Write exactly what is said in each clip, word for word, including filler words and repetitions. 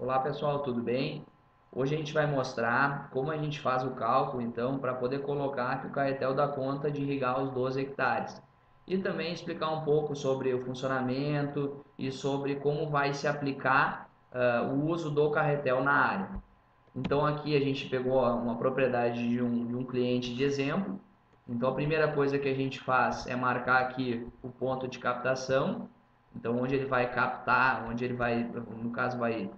Olá pessoal, tudo bem? Hoje a gente vai mostrar como a gente faz o cálculo então para poder colocar que o Caetel dá conta de irrigar os doze hectares e também explicar um pouco sobre o funcionamento e sobre como vai se aplicar uh, o uso do Caetel na área. Então aqui a gente pegou uma propriedade de um, de um cliente de exemplo. Então a primeira coisa que a gente faz é marcar aqui o ponto de captação, então onde ele vai captar, onde ele vai, no caso vai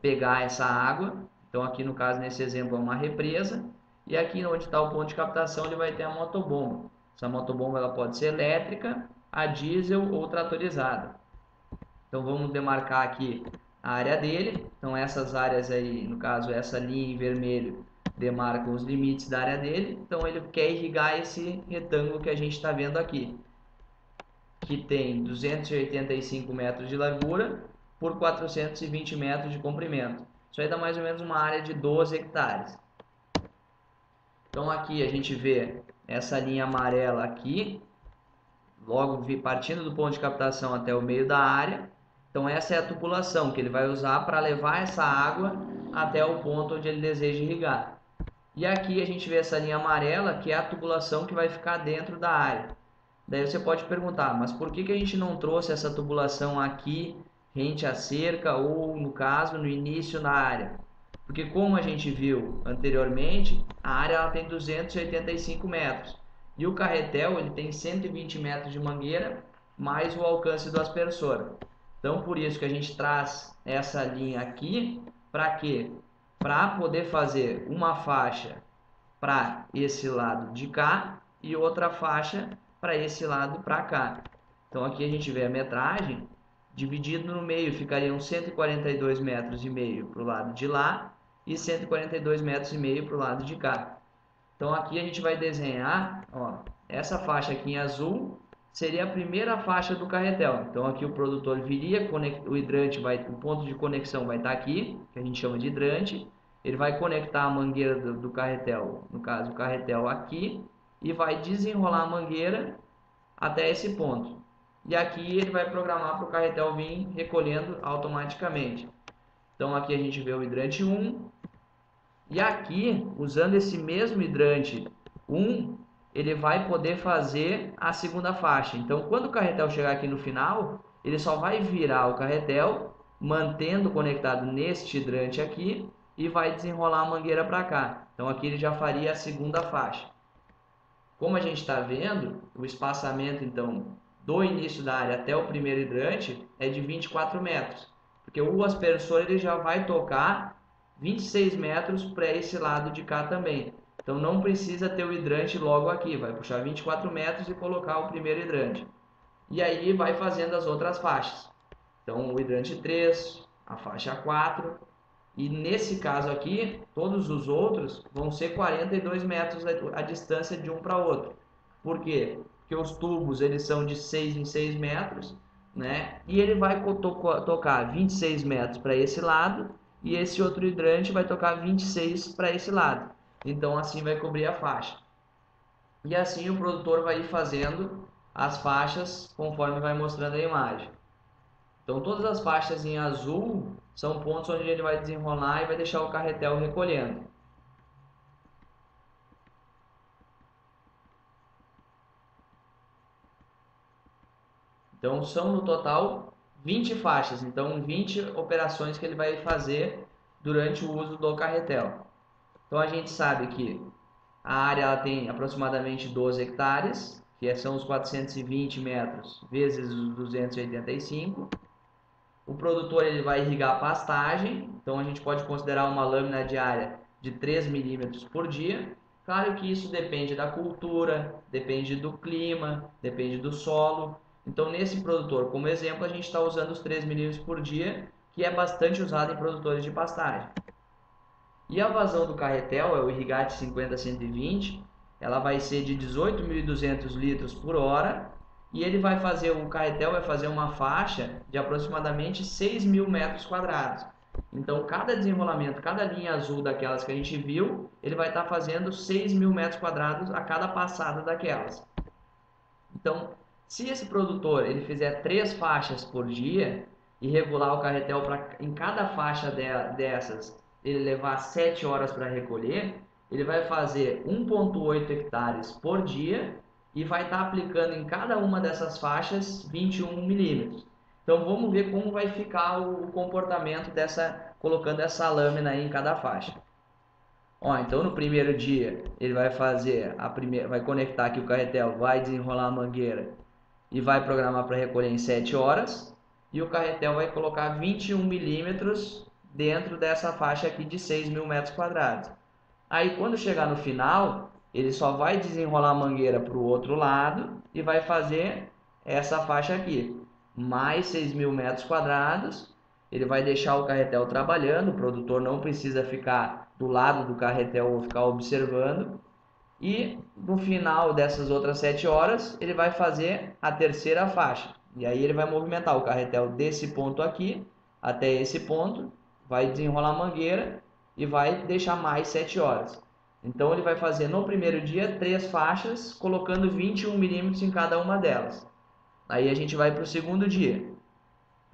pegar essa água. Então aqui no caso, nesse exemplo, é uma represa, e aqui onde está o ponto de captação ele vai ter a motobomba. Essa motobomba ela pode ser elétrica, a diesel ou tratorizada. Então vamos demarcar aqui a área dele. Então essas áreas aí, no caso essa linha em vermelho, demarca os limites da área dele. Então ele quer irrigar esse retângulo que a gente está vendo aqui, que tem duzentos e oitenta e cinco metros de largura por quatrocentos e vinte metros de comprimento. Isso aí dá mais ou menos uma área de doze hectares. Então aqui a gente vê essa linha amarela aqui, logo partindo do ponto de captação até o meio da área. Então essa é a tubulação que ele vai usar para levar essa água até o ponto onde ele deseja irrigar. E aqui a gente vê essa linha amarela que é a tubulação que vai ficar dentro da área. Daí você pode perguntar, mas por que que a gente não trouxe essa tubulação aqui rente à cerca ou, no caso, no início na área? Porque como a gente viu anteriormente, a área ela tem duzentos e oitenta e cinco metros e o Caetel ele tem cento e vinte metros de mangueira mais o alcance do aspersor. Então por isso que a gente traz essa linha aqui, para quê? Para poder fazer uma faixa para esse lado de cá e outra faixa para esse lado para cá. Então aqui a gente vê a metragem. Dividido no meio, ficariam cento e quarenta e dois metros e meio para o lado de lá e cento e quarenta e dois metros e meio para o lado de cá. Então aqui a gente vai desenhar, ó, essa faixa aqui em azul seria a primeira faixa do Caetel. Então aqui o produtor viria, o hidrante vai, o ponto de conexão vai estar aqui, que a gente chama de hidrante. Ele vai conectar a mangueira do, do Caetel, no caso o Caetel aqui, e vai desenrolar a mangueira até esse ponto. E aqui ele vai programar para o Caetel vir recolhendo automaticamente. Então aqui a gente vê o hidrante um. E aqui, usando esse mesmo hidrante um, ele vai poder fazer a segunda faixa. Então quando o Caetel chegar aqui no final, ele só vai virar o Caetel, mantendo conectado neste hidrante aqui, e vai desenrolar a mangueira para cá. Então aqui ele já faria a segunda faixa. Como a gente está vendo, o espaçamento então do início da área até o primeiro hidrante é de vinte e quatro metros, porque o aspersor ele já vai tocar vinte e seis metros para esse lado de cá também. Então não precisa ter o hidrante logo aqui, vai puxar vinte e quatro metros e colocar o primeiro hidrante. E aí vai fazendo as outras faixas. Então o hidrante três, a faixa quatro, e nesse caso aqui, todos os outros vão ser quarenta e dois metros a distância de um para outro. Por quê? Porque os tubos eles são de seis em seis metros, né? E ele vai to tocar vinte e seis metros para esse lado e esse outro hidrante vai tocar vinte e seis para esse lado. Então assim vai cobrir a faixa. E assim o produtor vai ir fazendo as faixas conforme vai mostrando a imagem. Então todas as faixas em azul são pontos onde ele vai desenrolar e vai deixar o Caetel recolhendo. Então são no total vinte faixas, então vinte operações que ele vai fazer durante o uso do Caetel. Então a gente sabe que a área ela tem aproximadamente doze hectares, que são os quatrocentos e vinte metros vezes os duzentos e oitenta e cinco. O produtor ele vai irrigar a pastagem, então a gente pode considerar uma lâmina diária de três milímetros por dia. Claro que isso depende da cultura, depende do clima, depende do solo. Então, nesse produtor, como exemplo, a gente está usando os três milímetros por dia, que é bastante usado em produtores de pastagem. E a vazão do Caetel, é o Irrigate cinquenta a cento e vinte, ela vai ser de dezoito mil e duzentos litros por hora, e ele vai fazer, o Caetel vai fazer uma faixa de aproximadamente seis mil metros quadrados. Então, cada desenrolamento, cada linha azul daquelas que a gente viu, ele vai estar tá fazendo seis mil metros quadrados a cada passada daquelas. Então, se esse produtor ele fizer três faixas por dia, e regular o carretel para em cada faixa de, dessas ele levar sete horas para recolher, ele vai fazer um vírgula oito hectares por dia e vai estar tá aplicando em cada uma dessas faixas vinte e um milímetros. Então vamos ver como vai ficar o comportamento dessa, colocando essa lâmina aí em cada faixa. Ó, então no primeiro dia ele vai fazer a primeira, vai conectar aqui o carretel, vai desenrolar a mangueira e vai programar para recolher em sete horas. E o carretel vai colocar vinte e um milímetros dentro dessa faixa aqui de seis mil metros quadrados. Aí quando chegar no final, ele só vai desenrolar a mangueira para o outro lado e vai fazer essa faixa aqui. Mais seis mil metros quadrados, ele vai deixar o carretel trabalhando, o produtor não precisa ficar do lado do carretel ou ficar observando. E no final dessas outras sete horas, ele vai fazer a terceira faixa. E aí ele vai movimentar o carretel desse ponto aqui até esse ponto, vai desenrolar a mangueira e vai deixar mais sete horas. Então ele vai fazer no primeiro dia três faixas, colocando vinte e um milímetros em cada uma delas. Aí a gente vai para o segundo dia.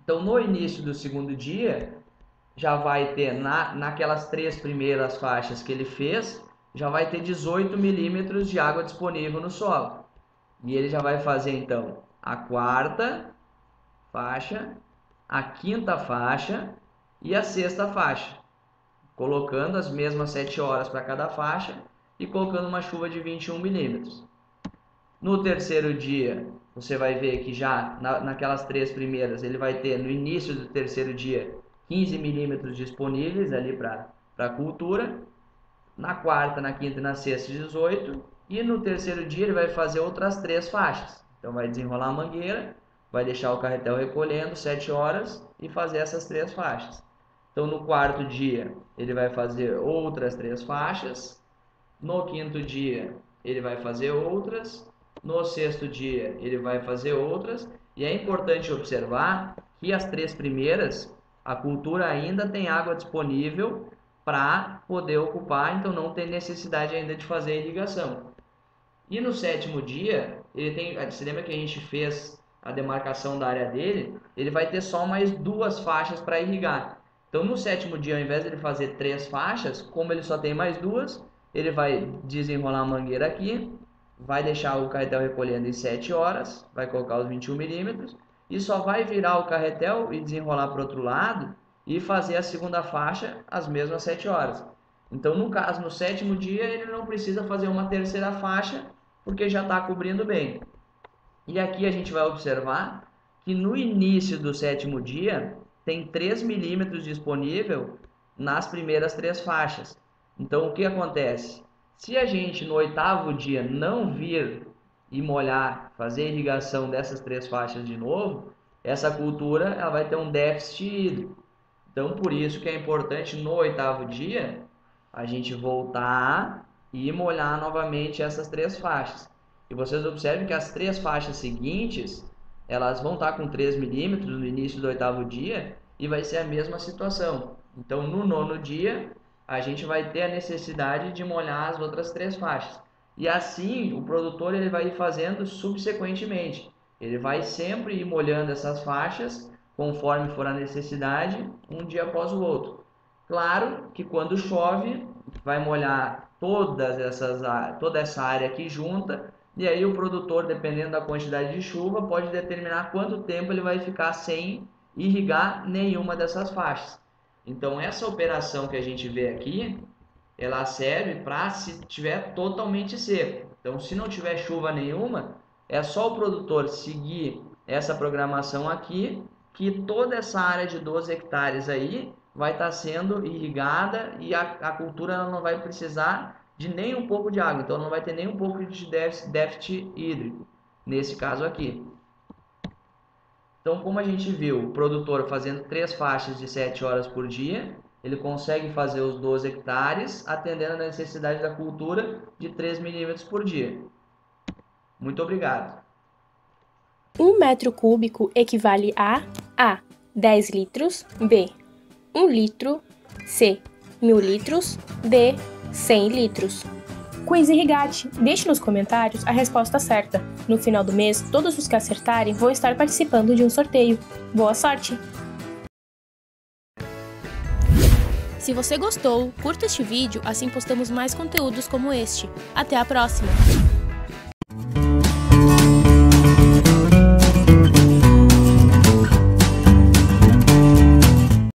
Então no início do segundo dia, já vai ter na, naquelas três primeiras faixas que ele fez, já vai ter dezoito milímetros de água disponível no solo. E ele já vai fazer então a quarta faixa, a quinta faixa e a sexta faixa, colocando as mesmas sete horas para cada faixa e colocando uma chuva de vinte e um milímetros. No terceiro dia, você vai ver que já na, naquelas três primeiras, ele vai ter no início do terceiro dia quinze milímetros disponíveis ali para a cultura, na quarta, na quinta e na sexta dezoito, e no terceiro dia ele vai fazer outras três faixas. Então vai desenrolar a mangueira, vai deixar o carretel recolhendo sete horas e fazer essas três faixas. Então no quarto dia ele vai fazer outras três faixas, no quinto dia ele vai fazer outras, no sexto dia ele vai fazer outras. E é importante observar que as três primeiras, a cultura ainda tem água disponível para poder ocupar, então não tem necessidade ainda de fazer a irrigação. E no sétimo dia, ele tem, você lembra que a gente fez a demarcação da área dele? Ele vai ter só mais duas faixas para irrigar. Então no sétimo dia, ao invés de ele fazer três faixas, como ele só tem mais duas, ele vai desenrolar a mangueira aqui, vai deixar o carretel recolhendo em sete horas, vai colocar os vinte e um milímetros e só vai virar o carretel e desenrolar para o outro lado e fazer a segunda faixa as mesmas sete horas. Então no caso, no sétimo dia, ele não precisa fazer uma terceira faixa, porque já está cobrindo bem. E aqui a gente vai observar que no início do sétimo dia, tem três milímetros disponível nas primeiras três faixas. Então o que acontece? Se a gente no oitavo dia não vir e molhar, fazer a irrigação dessas três faixas de novo, essa cultura ela vai ter um déficit hídrico. Então por isso que é importante no oitavo dia, a gente voltar e molhar novamente essas três faixas. E vocês observem que as três faixas seguintes, elas vão estar com três milímetros no início do oitavo dia e vai ser a mesma situação. Então no nono dia, a gente vai ter a necessidade de molhar as outras três faixas. E assim o produtor ele vai fazendo subsequentemente. Ele vai sempre ir molhando essas faixas conforme for a necessidade, um dia após o outro. Claro que quando chove, vai molhar todas essas, toda essa área aqui junta, e aí o produtor, dependendo da quantidade de chuva, pode determinar quanto tempo ele vai ficar sem irrigar nenhuma dessas faixas. Então essa operação que a gente vê aqui, ela serve para se tiver totalmente seco. Então se não tiver chuva nenhuma, é só o produtor seguir essa programação aqui, que toda essa área de doze hectares aí vai estar sendo irrigada e a, a cultura ela não vai precisar de nem um pouco de água. Então não vai ter nem um pouco de déficit, déficit hídrico, nesse caso aqui. Então como a gente viu, o produtor fazendo três faixas de sete horas por dia, ele consegue fazer os doze hectares, atendendo a necessidade da cultura de três milímetros por dia. Muito obrigado. Um metro cúbico equivale a A. dez litros, B. um litro, C. mil litros, D. cem litros. Quiz Irrigate. Deixe nos comentários a resposta certa. No final do mês, todos os que acertarem vão estar participando de um sorteio. Boa sorte! Se você gostou, curta este vídeo, assim postamos mais conteúdos como este. Até a próxima!